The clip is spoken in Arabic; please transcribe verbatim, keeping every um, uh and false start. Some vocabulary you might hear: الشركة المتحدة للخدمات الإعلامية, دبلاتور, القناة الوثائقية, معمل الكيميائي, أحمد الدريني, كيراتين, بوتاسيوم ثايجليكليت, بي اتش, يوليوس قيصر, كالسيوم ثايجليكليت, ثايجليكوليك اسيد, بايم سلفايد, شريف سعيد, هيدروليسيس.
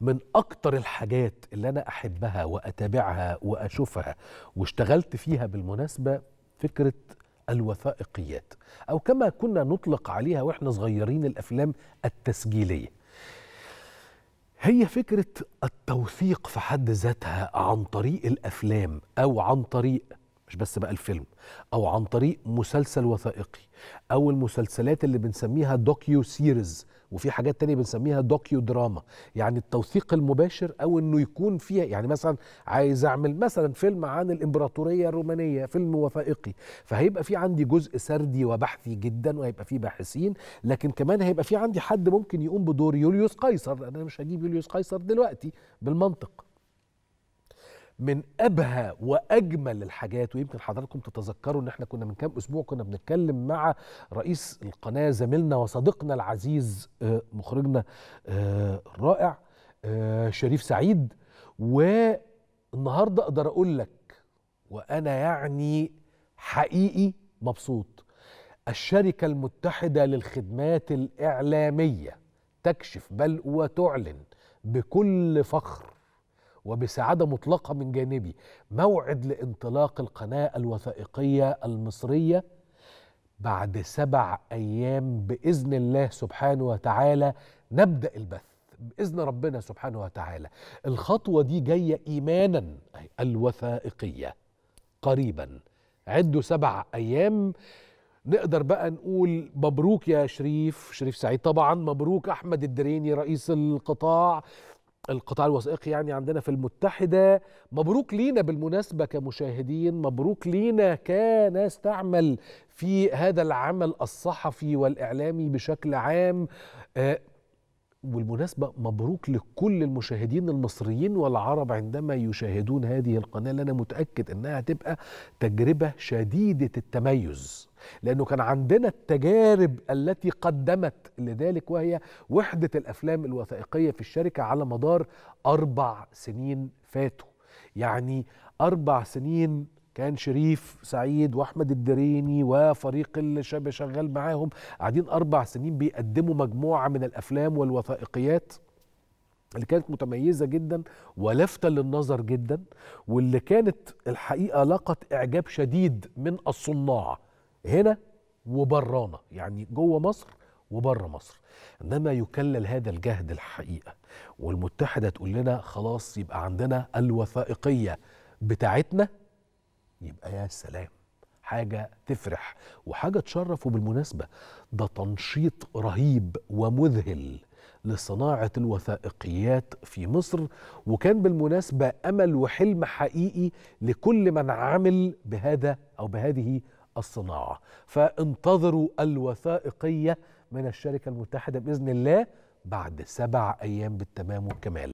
من أكتر الحاجات اللي أنا أحبها وأتابعها وأشوفها واشتغلت فيها بالمناسبة فكرة الوثائقيات، أو كما كنا نطلق عليها وإحنا صغيرين الأفلام التسجيلية. هي فكرة التوثيق في حد ذاتها عن طريق الأفلام أو عن طريق مش بس بقى الفيلم، أو عن طريق مسلسل وثائقي، أو المسلسلات اللي بنسميها دوكيو سيريز، وفي حاجات تانية بنسميها دوكيو دراما. يعني التوثيق المباشر، أو إنه يكون فيها، يعني مثلا عايز أعمل مثلا فيلم عن الإمبراطورية الرومانية، فيلم وثائقي، فهيبقى في عندي جزء سردي وبحثي جدا، وهيبقى في باحثين، لكن كمان هيبقى في عندي حد ممكن يقوم بدور يوليوس قيصر. أنا مش هجيب يوليوس قيصر دلوقتي بالمنطق. من أبهى وأجمل الحاجات، ويمكن حضراتكم تتذكروا إن إحنا كنا من كام أسبوع كنا بنتكلم مع رئيس القناة زميلنا وصديقنا العزيز مخرجنا الرائع شريف سعيد، والنهاردة أقدر أقول لك وأنا يعني حقيقي مبسوط، الشركة المتحدة للخدمات الإعلامية تكشف بل وتعلن بكل فخر وبسعادة مطلقة من جانبي موعد لانطلاق القناة الوثائقية المصرية بعد سبع أيام بإذن الله سبحانه وتعالى. نبدأ البث بإذن ربنا سبحانه وتعالى. الخطوة دي جاية إيمانا، الوثائقية قريبا، عدوا سبع أيام. نقدر بقى نقول مبروك يا شريف شريف سعيد، طبعا مبروك أحمد الدريني رئيس القطاع القطاع الوثائقي يعني عندنا في المتحدة. مبروك لينا بالمناسبة كمشاهدين، مبروك لينا كناس تعمل في هذا العمل الصحفي والإعلامي بشكل عام. آه والمناسبة مبروك لكل المشاهدين المصريين والعرب عندما يشاهدون هذه القناة، اللي أنا متأكد أنها هتبقى تجربة شديدة التميز، لأنه كان عندنا التجارب التي قدمت لذلك، وهي وحدة الأفلام الوثائقية في الشركة على مدار أربع سنين فاتوا. يعني أربع سنين كان شريف سعيد وأحمد الدريني وفريق الشاب شغال معاهم قاعدين أربع سنين بيقدموا مجموعة من الأفلام والوثائقيات اللي كانت متميزة جدا ولافتة للنظر جدا، واللي كانت الحقيقة لقت إعجاب شديد من الصناع هنا وبرانا، يعني جوه مصر وبره مصر. إنما يكلل هذا الجهد الحقيقة، والمتحدة تقول لنا خلاص يبقى عندنا الوثائقية بتاعتنا، يبقى يا سلام، حاجة تفرح وحاجة تشرف. وبالمناسبة ده تنشيط رهيب ومذهل لصناعة الوثائقيات في مصر، وكان بالمناسبة أمل وحلم حقيقي لكل من عمل بهذا أو بهذه الصناعة. فانتظروا الوثائقية من الشركة المتحدة بإذن الله بعد سبع أيام بالتمام والكمال.